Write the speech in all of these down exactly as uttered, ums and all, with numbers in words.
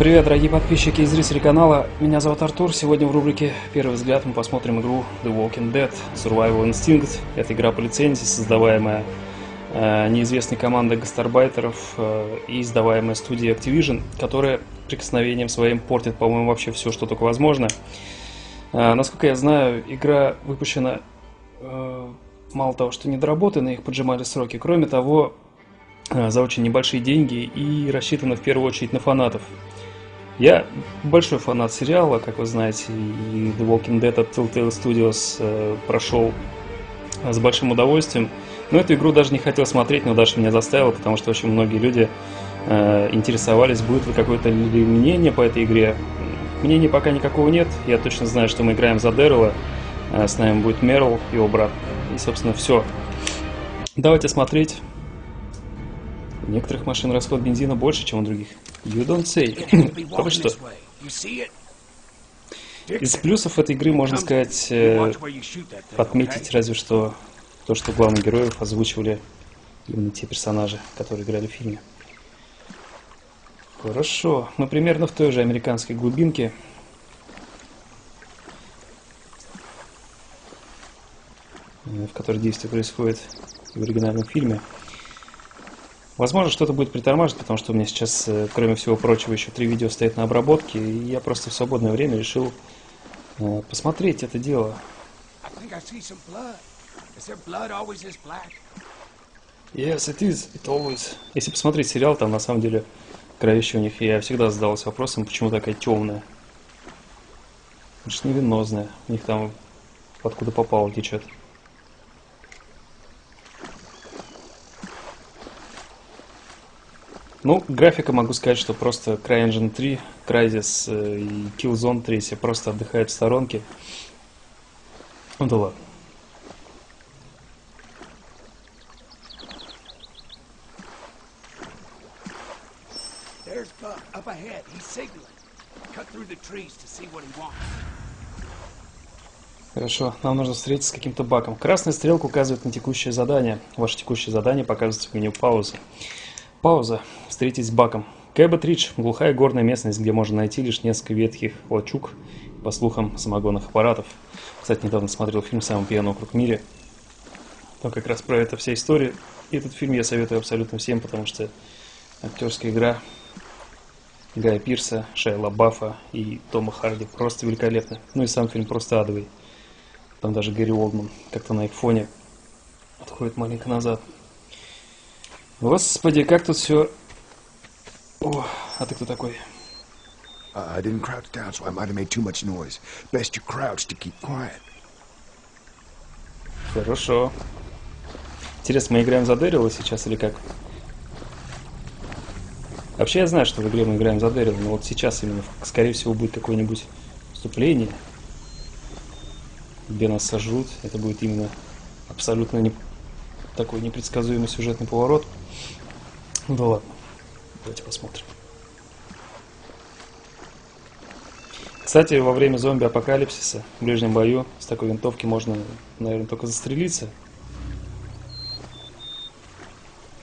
Привет, дорогие подписчики и зрители канала, меня зовут Артур. Сегодня в рубрике «Первый взгляд» мы посмотрим игру The Walking Dead Survival Instinct. Это игра по лицензии, создаваемая э, неизвестной командой гастарбайтеров э, и издаваемая студией Activision, которая прикосновением своим портит, по-моему, вообще все, что только возможно. Э, насколько я знаю, игра выпущена э, мало того, что недоработана, их поджимали сроки, кроме того, э, за очень небольшие деньги и рассчитана в первую очередь на фанатов. Я большой фанат сериала, как вы знаете, и The Walking Dead от Telltale Studios э, прошел с большим удовольствием. Но эту игру даже не хотел смотреть, но Даша меня заставила, потому что очень многие люди э, интересовались, будет ли какое-то мнение по этой игре. Мнения пока никакого нет. Я точно знаю, что мы играем за Дэррела, э, с нами будет Мерл, его брат. И, собственно, все. Давайте смотреть. У некоторых машин расход бензина больше, чем у других. You don't say. Только что. Из плюсов этой игры, можно сказать, э, подметить разве что то, что главных героев озвучивали именно те персонажи, которые играли в фильме. Хорошо. Мы примерно в той же американской глубинке. В которой действие происходит в оригинальном фильме. Возможно, что-то будет притормаживать, потому что у меня сейчас, кроме всего прочего, еще три видео стоят на обработке, и я просто в свободное время решил э, посмотреть это дело. Yes, it is. It always... Если посмотреть сериал, там на самом деле кровище у них, и я всегда задавался вопросом, почему такая темная. Потому что невенозная, у них там откуда попало течет. Ну, графика, могу сказать, что просто CryEngine три, Crysis и Killzone три все просто отдыхают в сторонке. Ну да ладно. Хорошо, нам нужно встретиться с каким-то баком. Красная стрелка указывает на текущее задание. Ваше текущее задание показывается в меню паузы. Пауза. Встретитесь с баком. Кэбот Ридж – глухая горная местность, где можно найти лишь несколько ветхих лачуг, по слухам, самогонных аппаратов. Кстати, недавно смотрел фильм «Самый пьяный округ в мире». Там как раз про это вся история. И этот фильм я советую абсолютно всем, потому что актерская игра Гая Пирса, Шайла Баффа и Тома Харди просто великолепна. Ну и сам фильм просто адовый. Там даже Гэри Олдман как-то на их фоне отходит маленько назад. Господи, как тут все... О, а ты кто такой? I didn't crouch down, so I might have made too much noise. Best you crouch to keep quiet. Хорошо. Интересно, мы играем за Дэррела сейчас или как? Вообще я знаю, что в игре мы играем за Дэррела, но вот сейчас именно, скорее всего, будет какое-нибудь вступление, где нас сожрут. Это будет именно абсолютно не... такой непредсказуемый сюжетный поворот. Ну да ладно, давайте посмотрим. Кстати, во время зомби-апокалипсиса в ближнем бою с такой винтовки можно, наверное, только застрелиться.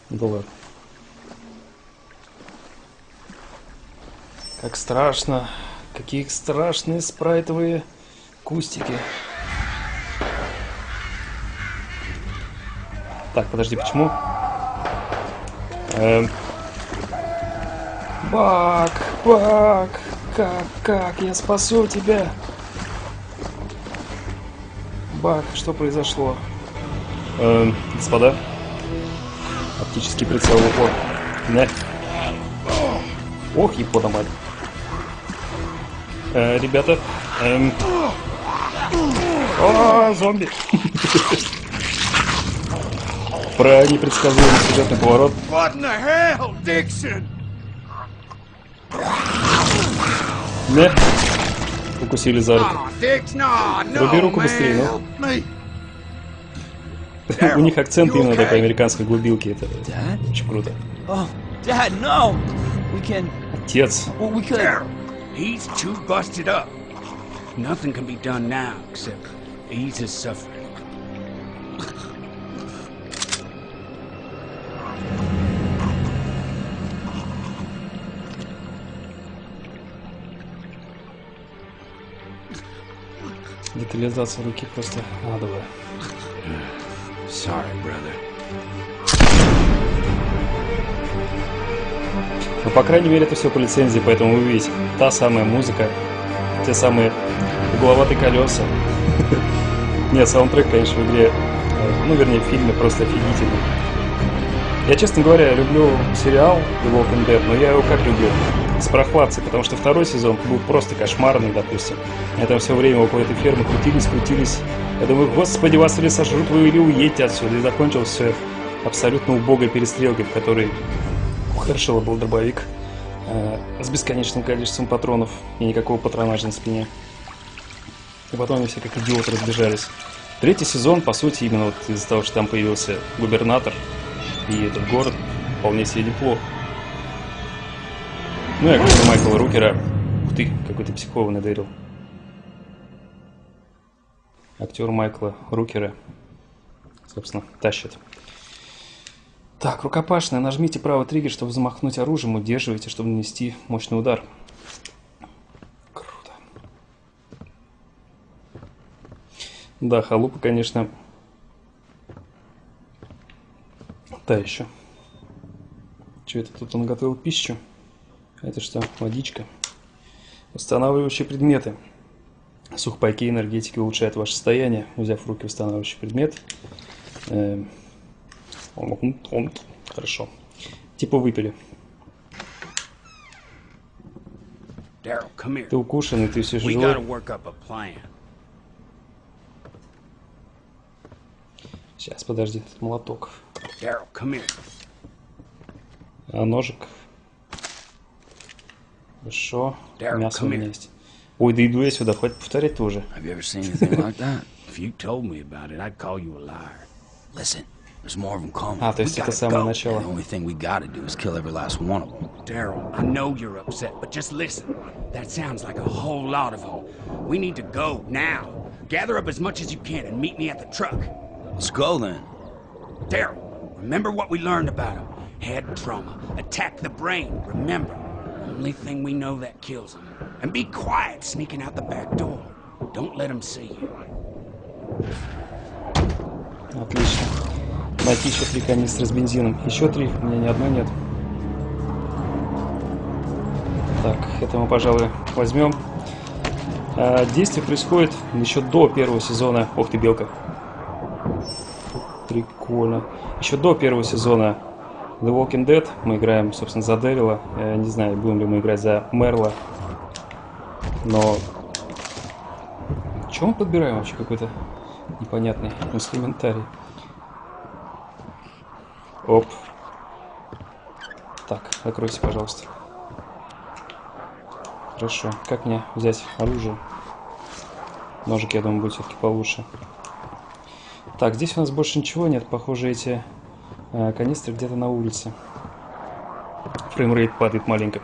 Да ладно. Как страшно. Какие страшные спрайтовые кустики. Так, подожди, почему? Эм... Бак, бак, как, как, я спасу тебя. Бак, что произошло? Эм, господа, оптический прицел в упор. Не. Ох, епота мать. Э, ребята, эм... О, зомби. Про непредсказуемый сюжетный поворот. Не. Укусили за руку. Руби руку быстрее, ну. У них акцент именно такой американской глубинки. Это очень круто. Отец. Детализация руки просто адовая. Sorry, brother. Но по крайней мере это все по лицензии, поэтому вы видите, та самая музыка, те самые угловатые колеса. Нет, саундтрек, конечно, в игре, ну вернее в фильме просто офигительный. Я, честно говоря, люблю сериал The Walking Dead, но я его как люблю? С прохладцей, потому что второй сезон был просто кошмарный, допустим. Я там все время около этой фермы крутились, крутились. Я думаю, господи, вас или сожрут вы, или уедете отсюда. И закончилось все абсолютно убогой перестрелкой, в которой у Хершела был дробовик э, с бесконечным количеством патронов и никакого патронажа на спине. И потом они все как идиоты разбежались. Третий сезон, по сути, именно вот из-за того, что там появился губернатор, и этот город вполне себе неплох. Ну, я говорю, Майкла Рукера. Ух ты, какой-то психованный дырил. Актер Майкла Рукера, собственно, тащит. Так, рукопашная. Нажмите правый триггер, чтобы замахнуть оружием. Удерживайте, чтобы нанести мощный удар. Круто. Да, халупа, конечно, та еще. Че это тут он готовил пищу? Это что? Водичка. Восстанавливающие предметы. Сухпайки и энергетики улучшают ваше состояние. Взяв в руки восстанавливающий предмет. Э он, он, хорошо. Типа выпили. Darryl, ты укушен, и ты все живой. Сейчас, подожди, этот молоток. Darryl, а ножик? Хорошо, Darryl, мясо у меня есть. Ой, да иду я сюда, хватит повторять тоже. А, то есть это самое начало. Only thing we know that kills him. And be quiet, sneaking out the back door. Don't let him see you. Отлично. Найти еще три канистры с бензином. Еще три. У меня ни одной нет. Так, это мы, пожалуй, возьмем. А, действие происходит еще до первого сезона. Ох ты, белка. Прикольно. Еще до первого сезона The Walking Dead. Мы играем, собственно, за Дэрила. Я не знаю, будем ли мы играть за Мерла. Но... Чего мы подбираем вообще? Какой-то непонятный инструментарий. Оп. Так, закройся, пожалуйста. Хорошо. Как мне взять оружие? Ножик, я думаю, будет все-таки получше. Так, здесь у нас больше ничего нет. Похоже, эти... канистры где-то на улице. Фреймрейт падает маленько.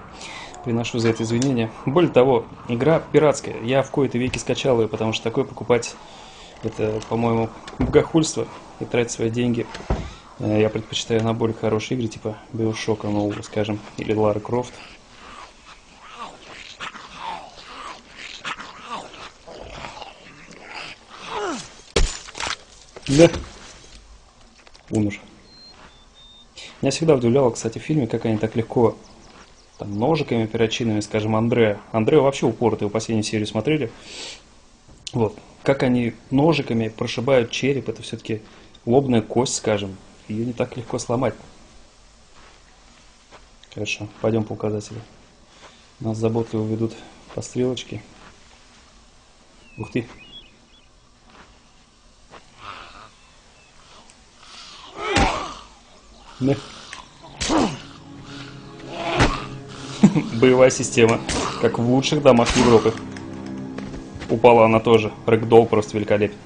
Приношу за это извинения. Более того, игра пиратская. Я в кои-то веки скачал ее, потому что такое покупать — это, по-моему, богохульство и тратить свои деньги. Я предпочитаю на более хорошие игры, типа BioShock, нового, скажем, или Лара Крофт. Да. Умер. Меня всегда удивляло, кстати, в фильме, как они так легко там ножиками, перочинами, скажем, Андреа. Андреа вообще упоротый, его последнюю серию смотрели. Вот. Как они ножиками прошибают череп, это все-таки лобная кость, скажем. Ее не так легко сломать. Хорошо, пойдем по указателю. Нас заботливо ведут по стрелочке. Ух ты. Да. Боевая система, как в лучших домах Европы. Упала она тоже. Рэгдолл просто великолепен.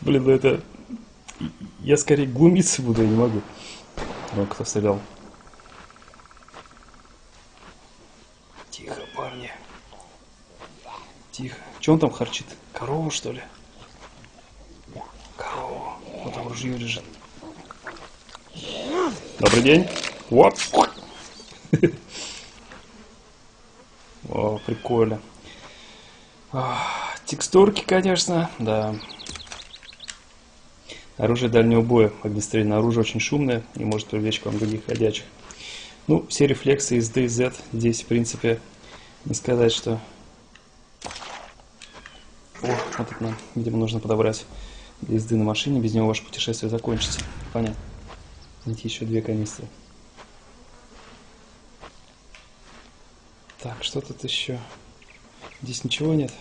Блин, ну это... Я скорее глумиться буду, я не могу. О, кто стрелял? Тихо, парни. Тихо. Че он там харчит? Корову, что ли? Корову. Вот там ружье лежит. Добрый день. Вот. О, прикольно. Текстурки, конечно, да. Оружие дальнего боя. Огнестрельное оружие очень шумное и может привлечь к вам других ходячих. Ну, все рефлексы из ди эм зет здесь, в принципе, не сказать, что... О, вот это нам, видимо, нужно подобрать для езды на машине. Без него ваше путешествие закончится. Понятно. Найти еще две канистры. Так, что тут еще? Здесь ничего нет.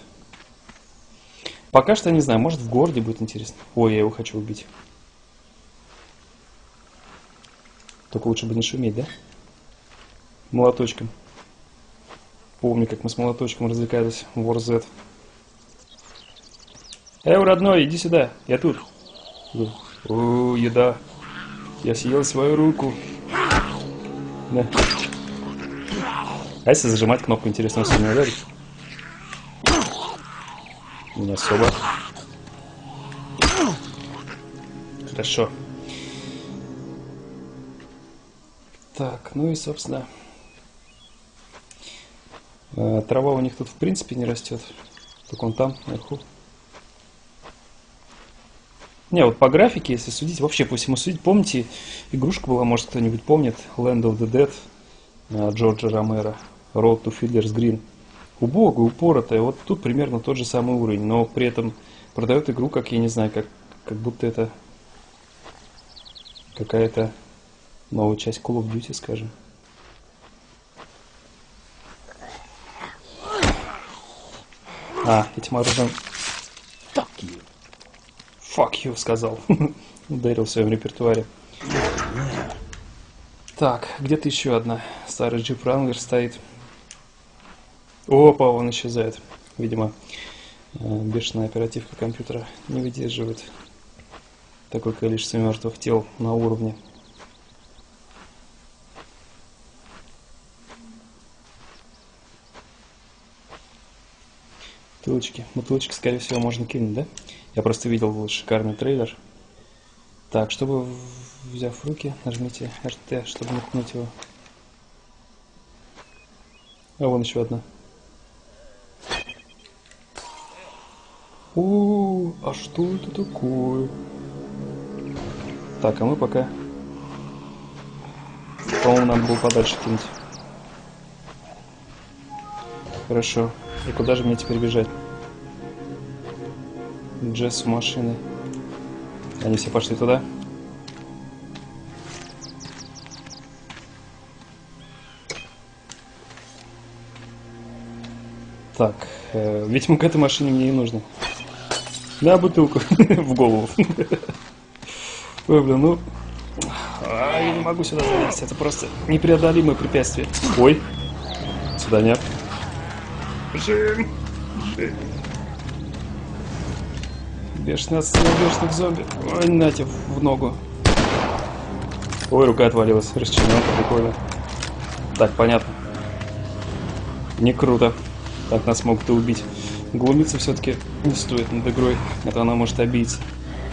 Пока что я не знаю, может в городе будет интересно. Ой, я его хочу убить. Только лучше бы не шуметь, да? Молоточком. Помню, как мы с молоточком развлекались в War Z. Эй, родной, иди сюда, я тут. О, еда. Я съел свою руку. Да. А если зажимать кнопку, интересно, он не ударит? Не особо. Хорошо. Так, ну и, собственно, трава у них тут, в принципе, не растет. Только он там, наверху. Не, вот по графике, если судить, вообще по всему судить, помните, игрушка была, может, кто-нибудь помнит, Land of the Dead Джорджа Ромеро, Road to Fiddler's Green. Убогая, упоротая, вот тут примерно тот же самый уровень, но при этом продают игру, как, я не знаю, как, как будто это какая-то новая часть Call of Duty, скажем. А, этим оружием... Fuck you. Fuck you, сказал. Ударил в своем репертуаре. Так, где-то еще одна. Старый Jeep Ranger стоит. Опа, он исчезает. Видимо, бешеная оперативка компьютера не выдерживает такое количество мертвых тел на уровне. Бутылочки. Бутылочки, скорее всего, можно кинуть, да? Я просто видел шикарный трейлер. Так, чтобы, взяв в руки, нажмите эр тэ, чтобы наткнуть его. А вон еще одна. О, а что это такое? Так, а мы пока... По-моему, надо было подальше кинуть. Хорошо. И куда же мне теперь бежать? Джесс в машины. Они все пошли туда. Так, э, видимо, к этой машине мне и нужно. Да, бутылку в голову. Ой, блин, ну... А, я не могу сюда залезть, это просто непреодолимое препятствие. Ой, сюда нет. Жим! Жим! Бешеный отстрел бешеных зомби. Ой, на тебе в ногу. Ой, рука отвалилась, расчлененка, прикольно. Так, понятно. Не круто. Так нас могут и убить. Глумиться все-таки не стоит над игрой. Это она может обидеться.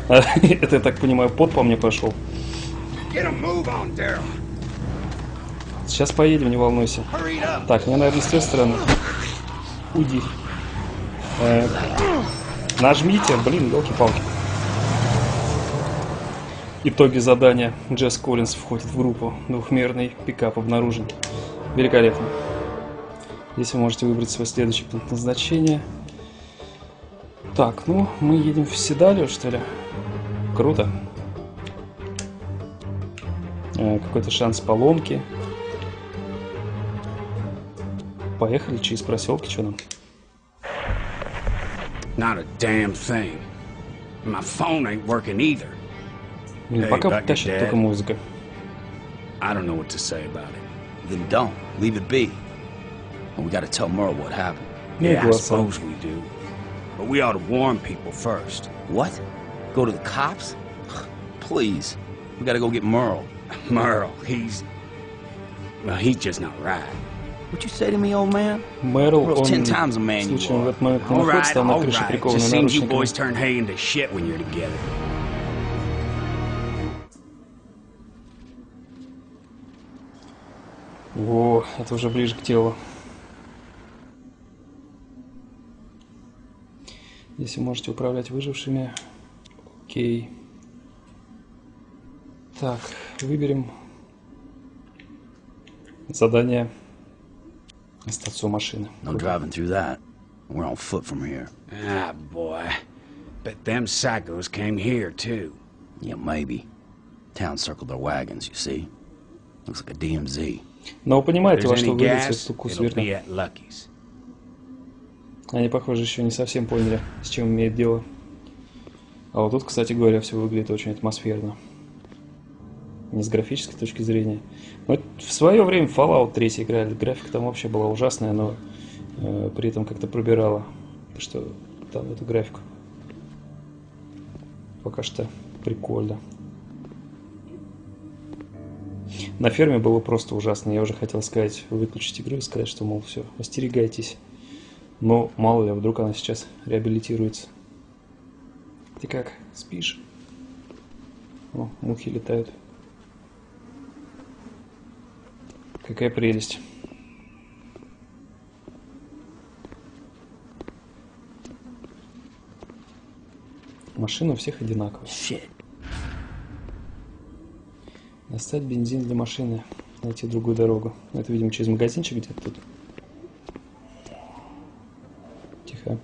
Это, я так понимаю, пот по мне пошел. Сейчас поедем, не волнуйся. Так, мне, наверное, с той стороны. Уйди. Э, нажмите, блин, елки-палки. Итоги задания. Джесс Коллинз входит в группу. Двухмерный пикап обнаружен. Великолепно. Здесь вы можете выбрать свой следующий пункт назначения. Так, ну, мы едем в Седалию, что ли? Круто. Э, какой-то шанс поломки. Поехали через проселки, что нам? Блин, пока тащит только музыка. And we gotta tell Merle what happened. Yeah, I suppose we do. But we ought to warn people first. What? Go to the cops? Please. We gotta go get Merle. Merle, he's... Well, he's just not right. What you say to me, old man? Merle's ten times a man you are. All right, all right. Just seems you boys turn hay into shit when you're together. О, это уже ближе к телу. Если можете управлять выжившими. Окей. Так, выберем задание «Стацию машины». No driving through that. We're on foot from here. Ah, boy. Bet them psychos came here, too. Yeah, maybe. Town circled their wagons, you see. Looks like a ди эм зет. Но вы понимаете, во что вылез этот кус, верно? Они, похоже, еще не совсем поняли, с чем имеет дело. А вот тут, кстати говоря, все выглядит очень атмосферно. Не с графической точки зрения. Вот в свое время Fallout три играли. Графика там вообще была ужасная, но э, при этом как-то пробирала. Так что там эту графику. Пока что прикольно. На ферме было просто ужасно. Я уже хотел сказать, выключить игру и сказать, что, мол, все, остерегайтесь. Но мало ли, вдруг она сейчас реабилитируется. Ты как, спишь? О, мухи летают. Какая прелесть. Машина у всех одинаковая. Достать бензин для машины. Найти другую дорогу. Это, видимо, через магазинчик где-то тут. Тихо.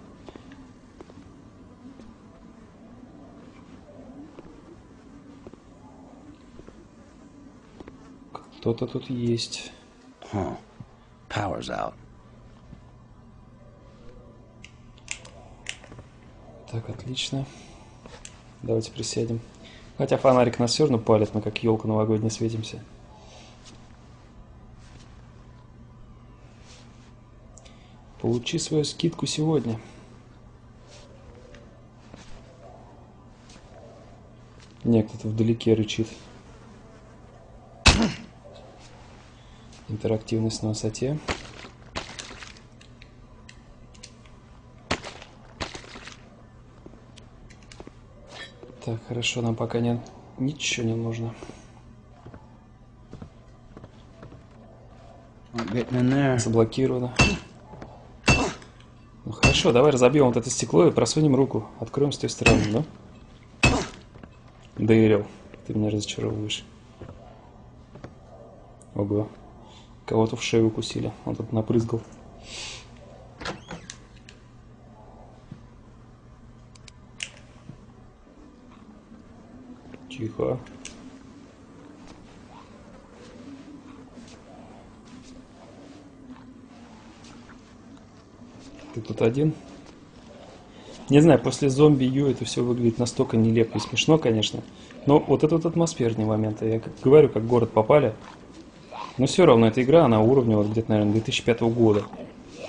Кто-то тут есть. Huh. Power's out. Так, отлично. Давайте присядем. Хотя фонарик нас все равно палит, мы как елка новогодняя светимся. Получи свою скидку сегодня. Не, кто-то вдалеке рычит. Интерактивность на высоте. Так, хорошо, нам пока нет, ничего не нужно. Заблокировано. Ну хорошо, давай разобьем вот это стекло и просунем руку. Откроем с той стороны, да? Доверил. Ты меня разочаровываешь. Ого. Кого-то в шею укусили. Он тут напрызгал. Тихо. Ты тут один? Не знаю, после зомби Ю это все выглядит настолько нелепо и смешно, конечно. Но вот этот атмосферный момент. Я как говорю, как город попали. Но все равно эта игра, она уровня вот где-то, наверное, две тысячи пятого года.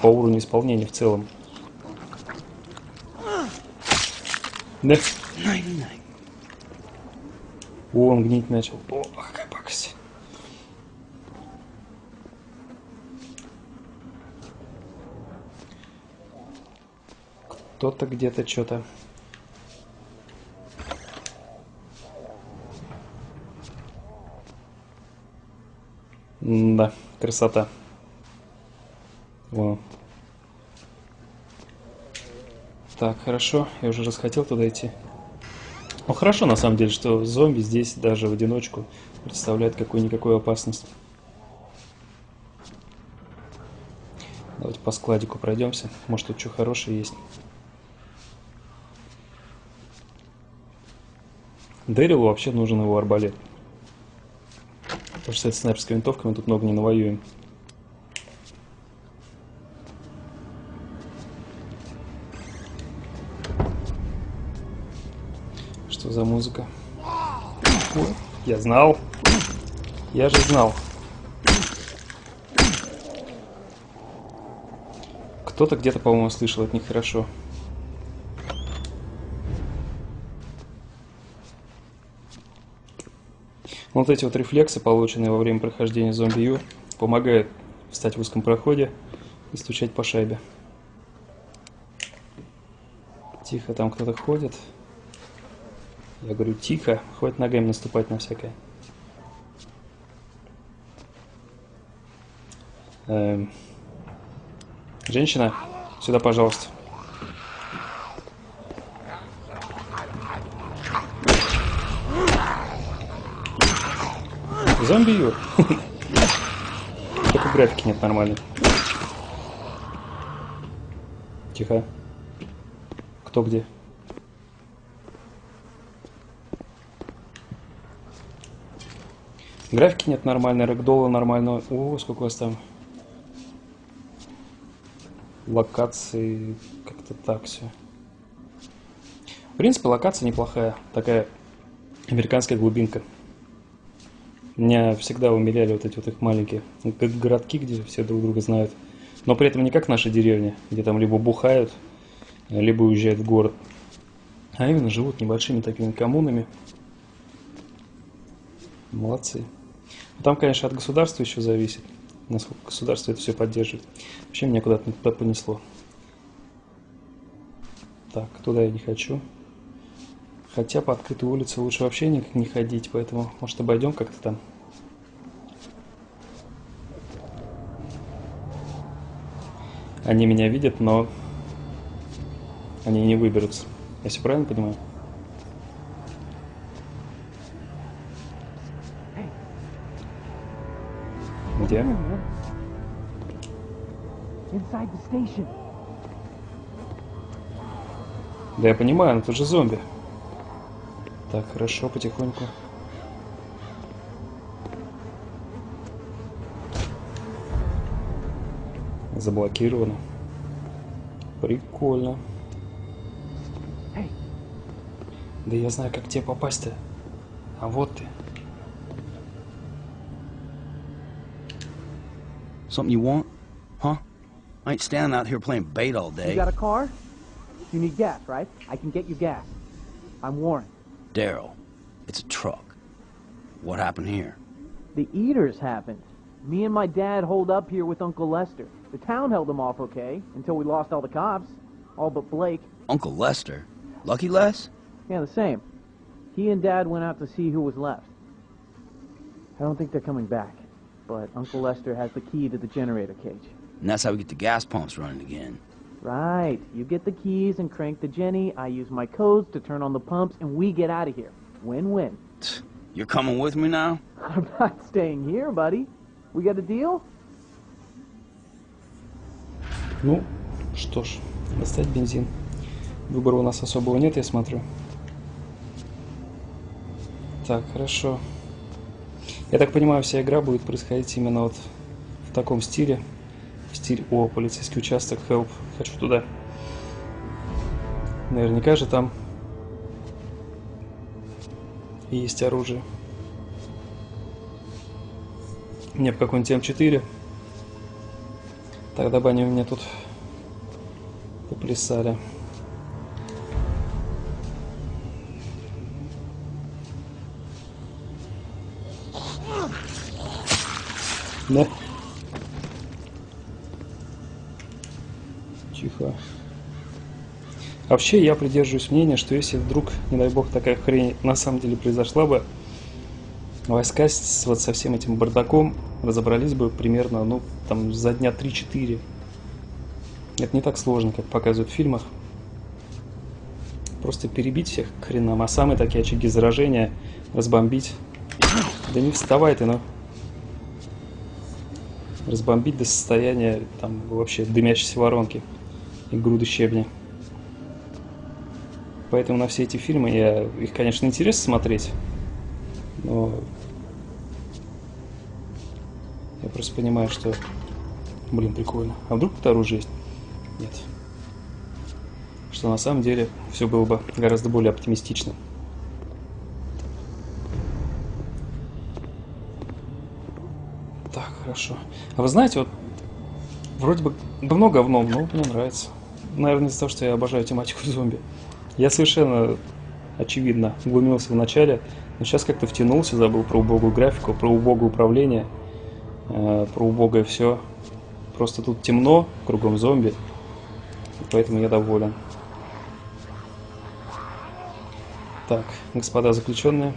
По уровню исполнения в целом. Да. О, он гнить начал. О, какая пакость. Кто-то где-то что-то. Да, красота. Вау. Так, хорошо. Я уже расхотел туда идти. Ну хорошо, на самом деле, что зомби здесь даже в одиночку представляют какую-никакую опасность. Давайте по складику пройдемся. Может, тут что хорошее есть. Дэрилу вообще нужен его арбалет. Потому что с этой снайперской винтовкой мы тут много не навоюем. Что за музыка? Ой, я знал. Я же знал. Кто-то где-то, по-моему, слышал от них хорошо. Вот эти вот рефлексы, полученные во время прохождения зомби-ю, помогают встать в узком проходе и стучать по шайбе. Тихо, там кто-то ходит. Я говорю, тихо, хватит ногами наступать на всякое. Эм. Женщина, сюда, пожалуйста. зомби, Юр? Только графики нет нормально. Тихо. Кто где? Графики нет нормально, рэгдолла нормально. О, сколько у вас там. Локации. Как-то так все. В принципе, локация неплохая. Такая американская глубинка. Меня всегда умиляли вот эти вот их маленькие городки, где все друг друга знают. Но при этом не как наши деревни, где там либо бухают, либо уезжают в город. А именно живут небольшими такими коммунами. Молодцы. Там, конечно, от государства еще зависит, насколько государство это все поддерживает. Вообще меня куда-то туда понесло. Так, туда я не хочу. Хотя по открытой улице лучше вообще никак не ходить, поэтому, может, обойдем как-то там. Они меня видят, но они не выберутся. Я все правильно понимаю? Где? Да я понимаю, но тут же зомби. Так, хорошо, потихоньку. Заблокировано. Прикольно. Hey. Да я знаю, как тебе попасть-то. А вот ты. Something you want? Huh? I ain't standing out here playing bait all day. You got a car? You need gas, right? I can get you gas. I'm Warren. Daryl, it's a truck. What happened here? The eaters happened. Me and my dad holed up here with Uncle Lester. The town held them off okay, until we lost all the cops. All but Blake. Uncle Lester? Lucky Les? Yeah, the same. He and Dad went out to see who was left. I don't think they're coming back. But Uncle Lester has the key to the generator cage. And that's how we get the gas pumps running again. Right. You get the keys and crank the Jenny. I use my codes to turn on the pumps, and we get out of here. Win-win. You're coming with me now? I'm not staying here, buddy. We got a deal? Ну, что ж, достать бензин. Выбора у нас особого нет, я смотрю. Так, хорошо. Я так понимаю, вся игра будет происходить именно вот в таком стиле. В стиле... О, полицейский участок, help. Хочу туда. Наверняка же там есть оружие. Мне бы какой-нибудь эм четыре. Тогда бы они у меня тут поплясали. Да. Тихо. Вообще я придерживаюсь мнения, что если вдруг, не дай бог, такая хрень на самом деле произошла бы, войска с, вот со всем этим бардаком разобрались бы примерно, ну, там, за дня три-четыре. Это не так сложно, как показывают в фильмах. Просто перебить всех к хренам, а самые такие очаги заражения разбомбить. Да не вставай ты, ну. Разбомбить до состояния, там, вообще дымящейся воронки и груды щебня. Поэтому на все эти фильмы я... Их, конечно, интересно смотреть, но... Я просто понимаю, что... Блин, прикольно. А вдруг тут оружие есть? Нет. Что на самом деле все было бы гораздо более оптимистично. Так, хорошо. А вы знаете, вот... Вроде бы давно говном, но мне нравится. Наверное, из-за того, что я обожаю тематику зомби. Я совершенно, очевидно, углубился в начале, но сейчас как-то втянулся, забыл про убогую графику, про убогое управление. Про убогое все. Просто тут темно, кругом зомби. Поэтому я доволен. Так, господа заключенные.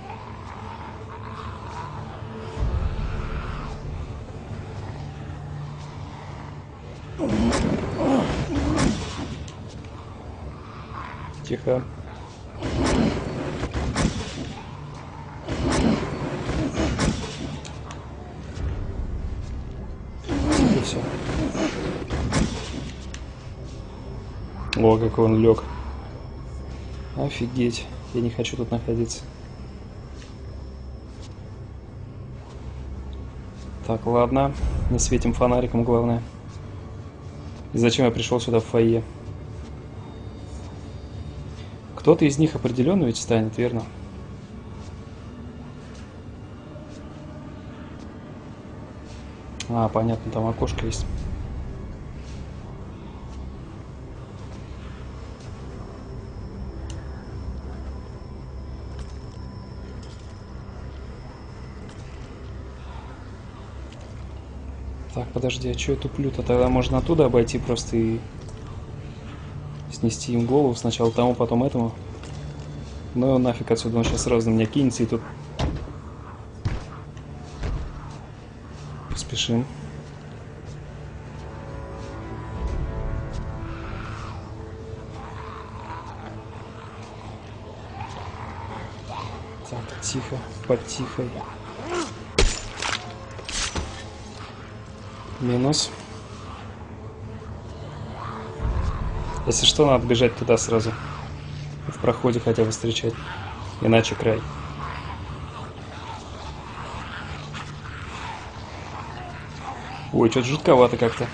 Тихо. О, как он лег. Офигеть. Я не хочу тут находиться. Так, ладно. Не светим фонариком, главное. И зачем я пришел сюда в фойе? Кто-то из них определенно ведь станет, верно? А, понятно, там окошко есть. Так, подожди, а что я туплю-то? Тогда можно оттуда обойти просто и снести им голову. Сначала тому, потом этому. Ну нафиг отсюда, он сейчас сразу на меня кинется и тут... Поспешим. Так, тихо, потихо. Минус. Если что, надо бежать туда сразу. В проходе хотя бы встречать. Иначе край. Ой, что-то жутковато как-то.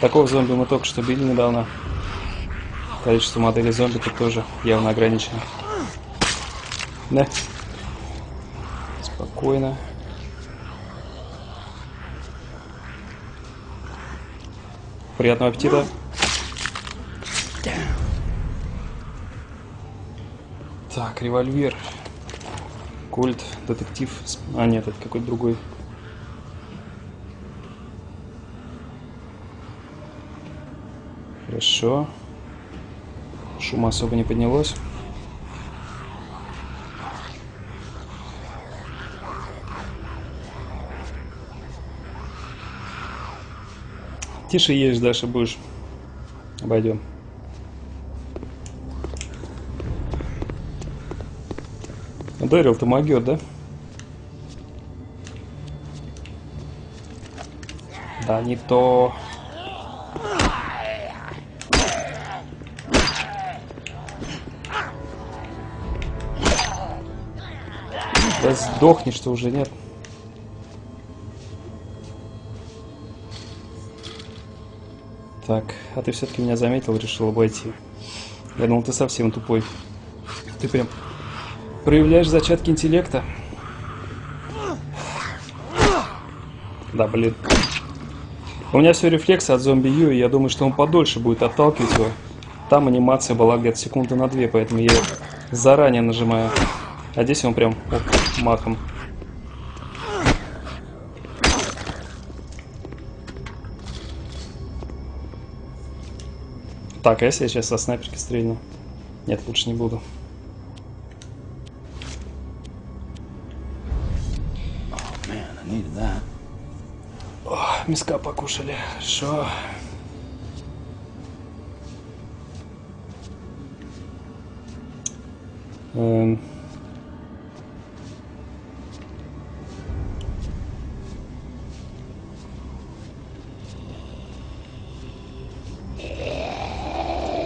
Такого зомби мы только что били недавно. Количество моделей зомби тут тоже явно ограничено. Да. Спокойно. Приятного аппетита. Так, револьвер. Кольт, детектив. А, нет, это какой-то другой. Хорошо. Шума особо не поднялось. Тише едешь, дальше будешь. Обойдем. Ударил, ты могёт, да? Да не то. Да сдохнешь, что уже нет. Так, а ты все-таки меня заметил, решил обойти. Я думал, ты совсем тупой. Ты прям проявляешь зачатки интеллекта. Да, блин. У меня все рефлексы от зомби Ю, и я думаю, что он подольше будет отталкивать его. Там анимация была где-то секунды на две, поэтому я заранее нажимаю. А здесь он прям оп, махом. Так, а если я сейчас со снайперки стрельну? Нет, лучше не буду. Oh, man, I needed that. О, миска покушали. Хорошо. Эм...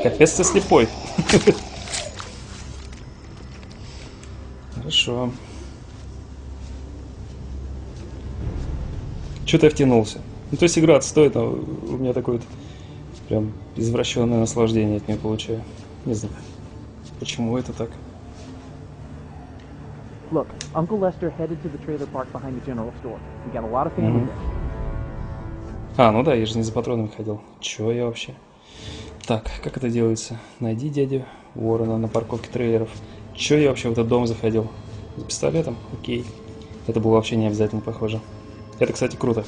Капец, ты слепой. Хорошо. Чё-то я втянулся. Ну, то есть игра стоит, но у меня такое вот прям извращенное наслаждение от нее получаю. Не знаю, почему это так. Look, Uncle Lester headed to the trailer park behind the general store. We got a lot of family there. А, ну да, я же не за патронами ходил. Чё я вообще? Так, как это делается? Найди дядю Уоррена на парковке трейлеров. Че я вообще в этот дом заходил? За пистолетом? Окей. Это было вообще не обязательно, похоже. Это, кстати, круто.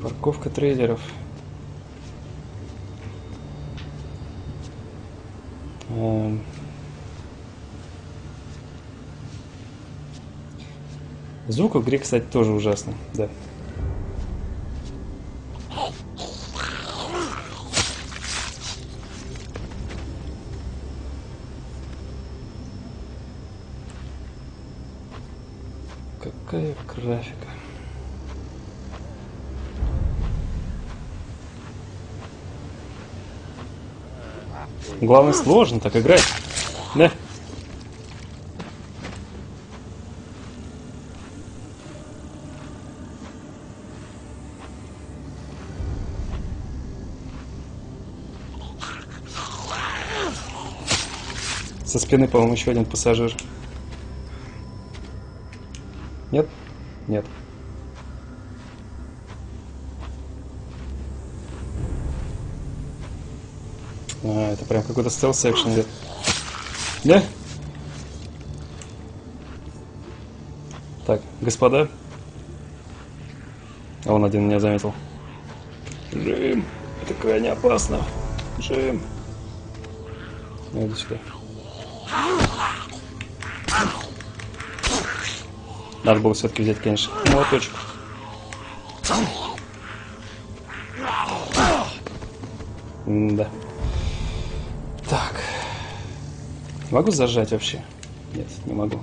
Парковка трейлеров. Эм... Звук в игре, кстати, тоже ужасный, да. Какая графика. Главное, сложно так играть. Да. Со спины, по-моему, еще один пассажир. Нет? Нет. А, это прям какой-то стелс-экшн идет. Да? Так, господа. А он один меня заметил. Джим, это крайне опасно. Джим. Я иду сюда. Надо было все-таки взять, конечно, молоточек. М-да. Так. Могу зажать вообще? Нет, не могу.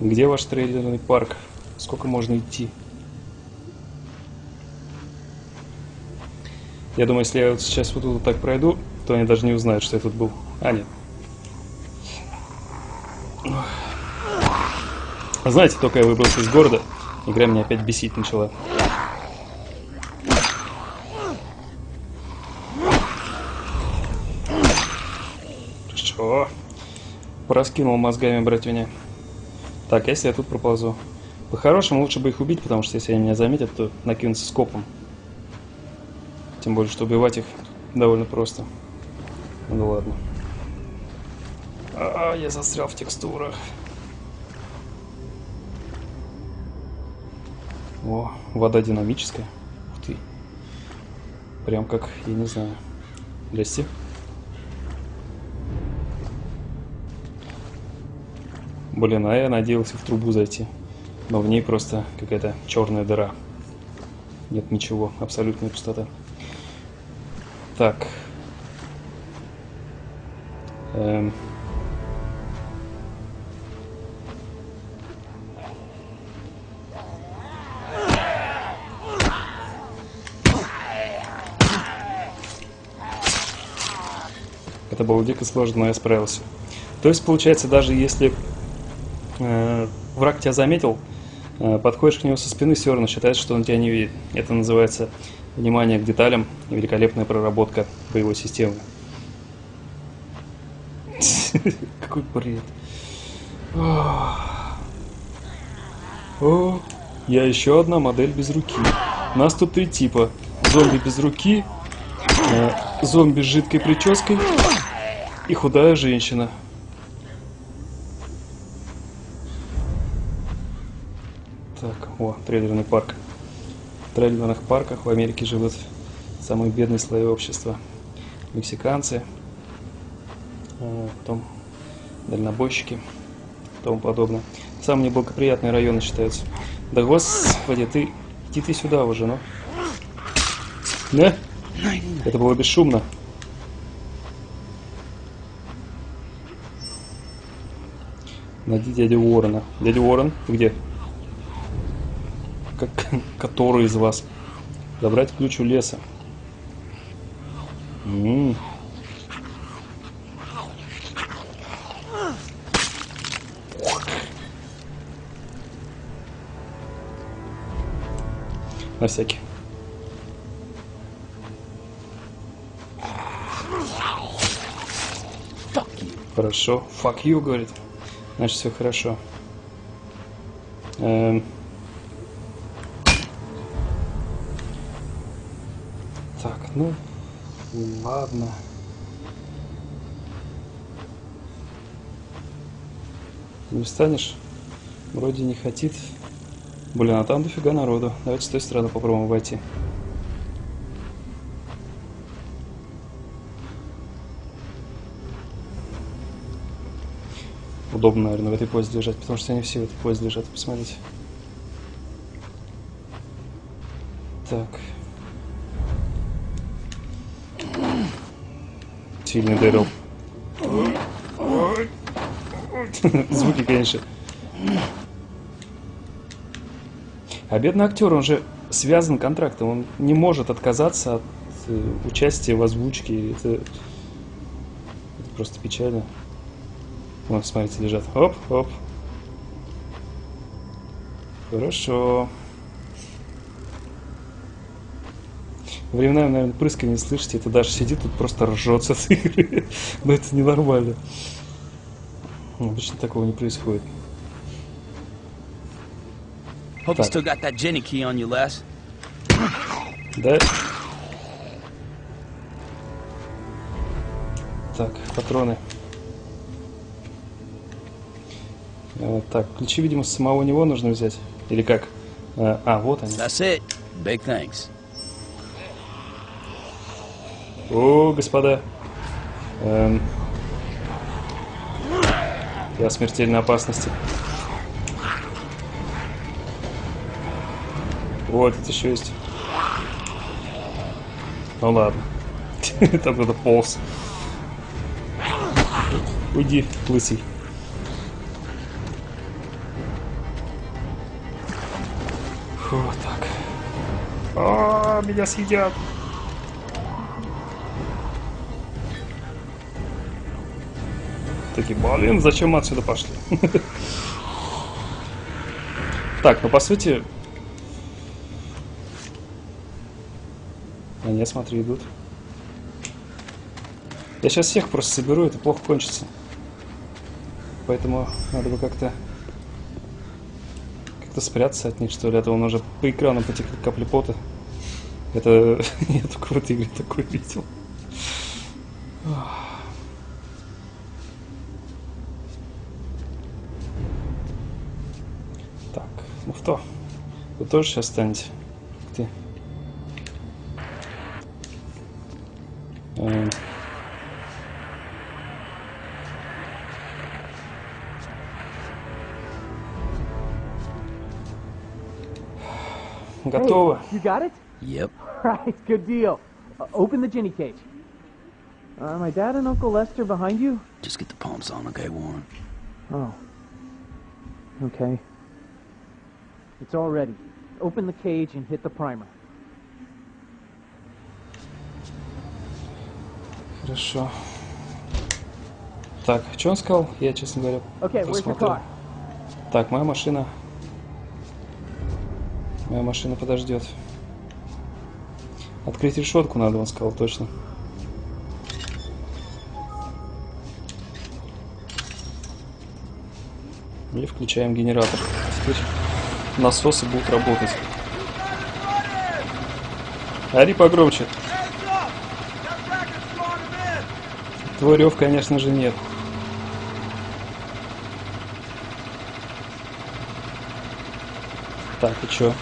Где ваш трейлерный парк? Сколько можно идти? Я думаю, если я вот сейчас вот тут так пройду, то они даже не узнают, что я тут был. А, нет. Знаете, только я выбрался из города, игра меня опять бесить начала. Хорошо. Пораскинул мозгами, брать меня. Так, если я тут проползу. По-хорошему, лучше бы их убить, потому что если они меня заметят, то накинутся скопом. Тем более, что убивать их довольно просто. Ну ладно. А, я застрял в текстурах. О, вода динамическая. Ух ты. Прям как, я не знаю. Здрасте. Блин, а я надеялся в трубу зайти. Но в ней просто какая-то черная дыра. Нет ничего, абсолютная пустота. Так. Эм. Это было дико сложно, но я справился. То есть, получается, даже если э, враг тебя заметил, э, подходишь к нему со спины, все равно считается, что он тебя не видит. Это называется внимание к деталям и великолепная проработка боевой системы. Какой бред. О, я еще одна модель без руки. У нас тут три типа. Зомби без руки, э, зомби с жидкой прической и худая женщина. Так, о, трейлерный парк. В трейлерных парках в Америке живут самые бедные слои общества. Мексиканцы, потом дальнобойщики, тому подобное. Самые неблагоприятные районы считаются. Да господи, ты иди ты сюда уже, ну. Да? Это было бесшумно. Найди дядю Уоррена. Дядя Уоррен, ты где? Как, который из вас? Забрать ключ у леса. М-м-м. На всякий. Хорошо. Fuck you, говорит. Значит, все хорошо. Эм. Так, ну, ладно. Не встанешь? Вроде не хотит. Блин, а там дофига народу. Давайте с той стороны попробуем войти. Удобно, наверное, в этой позе лежать, потому что они все в этой позе лежат. Посмотрите. Так. Сильный Дэрил. Звуки, конечно. А бедный актер, он же связан контрактом. Он не может отказаться от участие в озвучке. Это, это просто печально. Вон, смотрите, лежат. Оп, оп. Хорошо. Временами, наверное, прыскание не слышите. Это даже сидит тут просто ржется с игры. Но это ненормально. Ну, обычно такого не происходит. Hope you still got that Jenny key on you, Les. Да. Так, патроны. А, так, ключи, видимо, с самого него нужно взять. Или как? А, а вот они. That's it. Big thanks. О, господа. Эм... Я в смертельной опасности. Вот, это еще есть. Ну ладно. Там кто-то полз. Уйди, лысый. Вот так. А-а-а, меня съедят. Такие, блин, зачем мы отсюда пошли? Так, ну по сути... Они, я смотрю, идут. Я сейчас всех просто соберу, это плохо кончится. Поэтому надо бы как-то... Как-то спрятаться от них, что ли. А то он уже по экрану потекли капли пота. Это... Я только в этой игре такое видел. Так, ну кто? Вы тоже сейчас станете? Ты... Готово. You got it? Yep. Right, good deal. Open the Jenny cage. Are my dad and Uncle Lester behind you? Just get the pumps on, okay, Warren. Oh. Okay. It's all ready. Open the cage and hit the primer. Хорошо. Так, что он сказал? Я, честно говоря, okay, посмотрю. Так, моя машина. Моя машина подождет. Открыть решетку надо, он сказал, точно. И включаем генератор. Теперь насосы будут работать. Ори погромче. Твой рев, конечно же, нет. Так, и чё?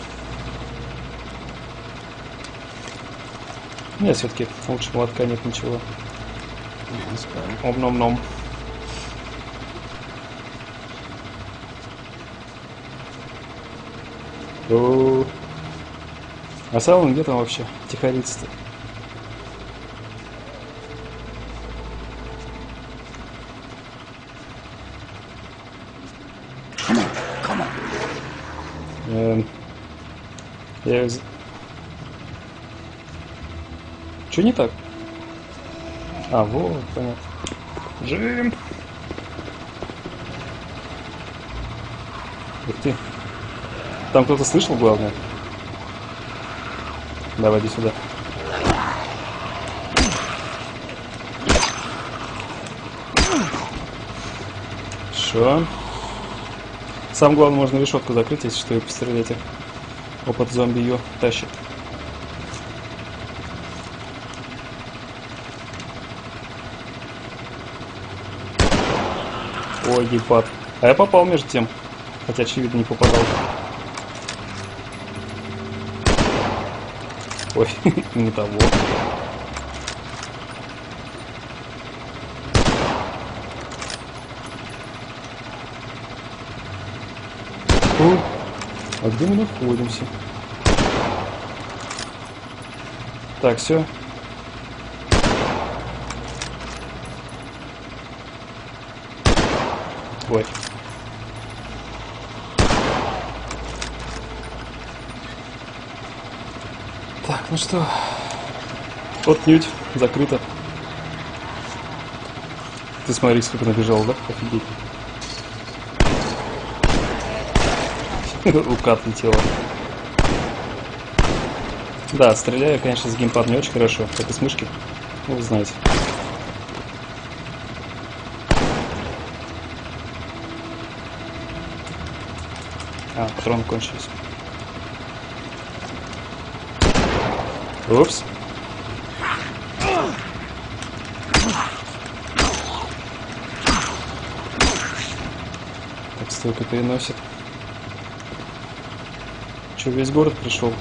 Нет, все-таки лучше молотка нет ничего. Ом-ном-ном. О-о-о. А Салон где там вообще? Тихорица-то. Я... Че не так? А, вот, понятно. Джим! Ух ты. Там кто-то слышал, главное? Давай, иди сюда. Шо? Сам главное, можно решетку закрыть, если что, и пострелять их. Опыт зомби ее тащит. Ой, геймпад. А я попал между тем. Хотя, очевидно, не попадал. Ой, не того. А где мы находимся? Так, все. Ой. Так, ну что? Отнюдь, закрыто. Ты смотри, сколько набежал, да? Офигеть. Рука отлетела. Да, стреляю, конечно, с геймпада не очень хорошо, как и с мышки. Ну, вы знаете. А, патроны кончились. Упс. Так, стойка переносит. Че, весь город пришел?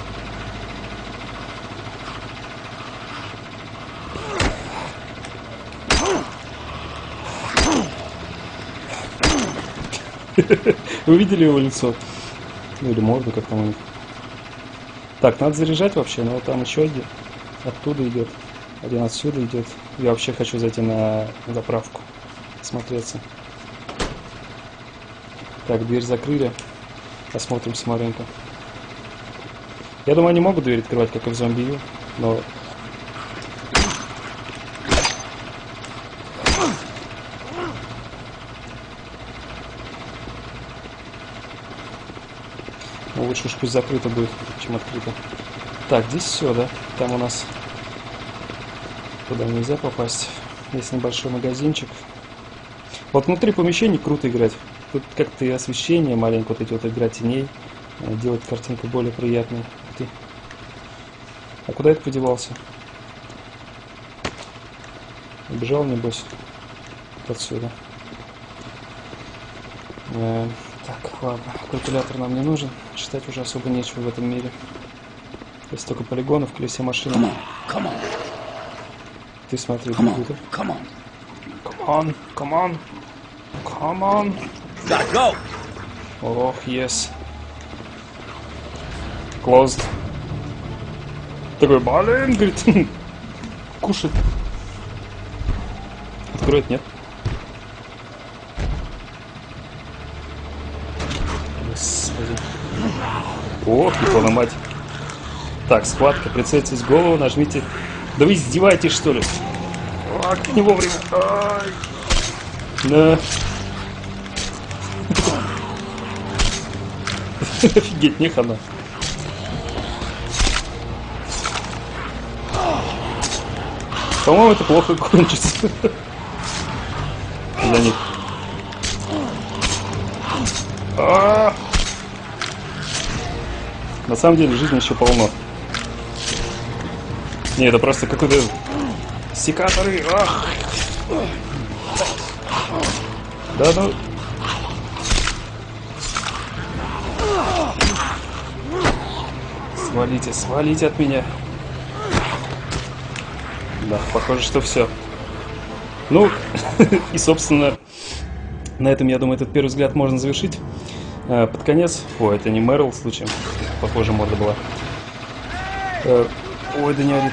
Вы видели его лицо? Ну или морду, как там у них. Так, надо заряжать вообще, но там еще один. Оттуда идет. Один отсюда идет. Я вообще хочу зайти на заправку. Смотреться. Так, дверь закрыли. Осмотримся маленько. Я думаю, они могут дверь открывать, как и в зомби-ю, но... Лучше уж пусть закрыто будет, чем открыто. Так, здесь все, да? Там у нас... Туда нельзя попасть. Есть небольшой магазинчик. Вот внутри помещений круто играть. Тут как-то и освещение маленько, вот эти вот игра теней. Делать картинку более приятной. Ты. А куда это подевался? Убежал, небось. Отсюда. Эээ... Так, ладно, калькулятор нам не нужен, считать уже особо нечего в этом мире. Есть только полигонов, колесе машины. Ты смотри, бегут. Come on, come on, come on. Gotta go. Ох, yes. Closed. Такой, блин, говорит, кушать. Откроет, нет? О, прикольно, мать. Так, схватка, прицельтесь в голову, нажмите. Да вы издеваетесь, что ли? А, не вовремя. Ай. Да. Офигеть, не хана. По-моему, это плохо кончится. За них. А-а-а. На самом деле жизни еще полно. Не, это просто какой-то... Секаторы! Ах! Да, ну... Свалите, свалите от меня. Да, похоже, что все. Ну, и, собственно, на этом, я думаю, этот первый взгляд можно завершить. Под конец... О, это не Мэрил, случаем. Похоже, морда была. Ой, да не орит.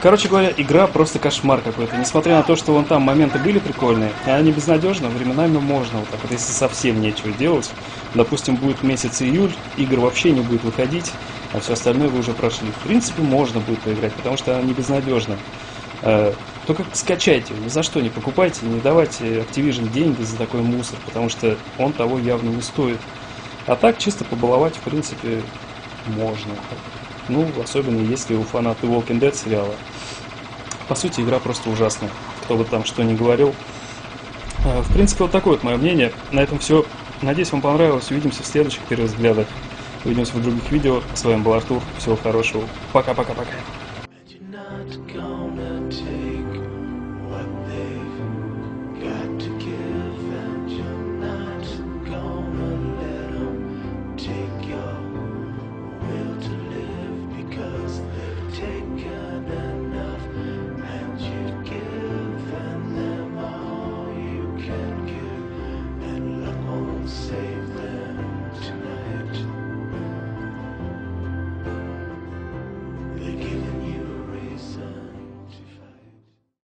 Короче говоря, игра просто кошмар какой-то. Несмотря на то, что вон там моменты были прикольные, они безнадежны, временами можно вот так вот, если совсем нечего делать. Допустим, будет месяц июль, игр вообще не будет выходить, а все остальное вы уже прошли. В принципе, можно будет поиграть, потому что она не безнадежна. Только скачайте, ни за что не покупайте, не давайте Activision деньги за такой мусор, потому что он того явно не стоит. А так, чисто побаловать, в принципе... Можно. Ну, особенно если у фанаты Walking Dead сериала. По сути, игра просто ужасная. Кто бы там что ни говорил. В принципе, вот такое вот мое мнение. На этом все. Надеюсь, вам понравилось. Увидимся в следующих первых взглядах. Увидимся в других видео. С вами был Артур. Всего хорошего. Пока-пока-пока.